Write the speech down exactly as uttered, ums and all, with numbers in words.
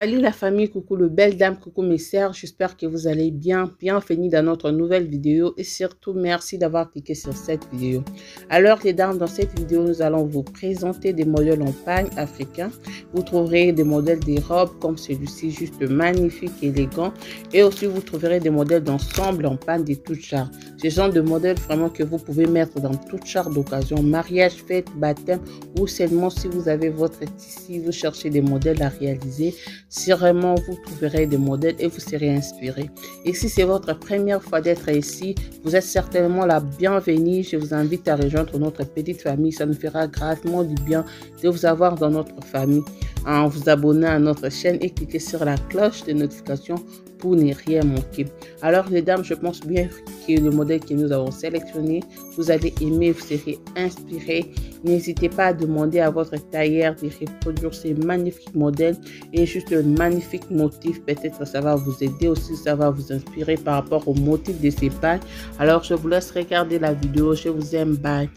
Salut la famille, coucou le belle dame, coucou mes sœurs, j'espère que vous allez bien, bienvenue dans notre nouvelle vidéo et surtout merci d'avoir cliqué sur cette vidéo. Alors les dames, dans cette vidéo nous allons vous présenter des modèles en pagne africain. Vous trouverez des modèles des robes comme celui-ci, juste magnifique, élégant, et aussi vous trouverez des modèles d'ensemble en pagne de toutes genres. Ce genre de modèles vraiment que vous pouvez mettre dans toutes genres d'occasion, mariage, fête, baptême ou seulement si vous avez votre tissu, vous cherchez des modèles à réaliser. Sûrement vous trouverez des modèles et vous serez inspiré. Et si c'est votre première fois d'être ici, vous êtes certainement la bienvenue. Je vous invite à rejoindre notre petite famille. Ça nous fera gravement du bien de vous avoir dans notre famille. En vous abonnant à notre chaîne et cliquez sur la cloche de notification pour ne rien manquer. Alors les dames, je pense bien que le modèle que nous avons sélectionné, vous allez aimer, vous serez inspiré. N'hésitez pas à demander à votre tailleur de reproduire ces magnifiques modèles et juste un magnifique motif. Peut-être ça va vous aider aussi, ça va vous inspirer par rapport au motif de ces pages. Alors je vous laisse regarder la vidéo, je vous aime, bye.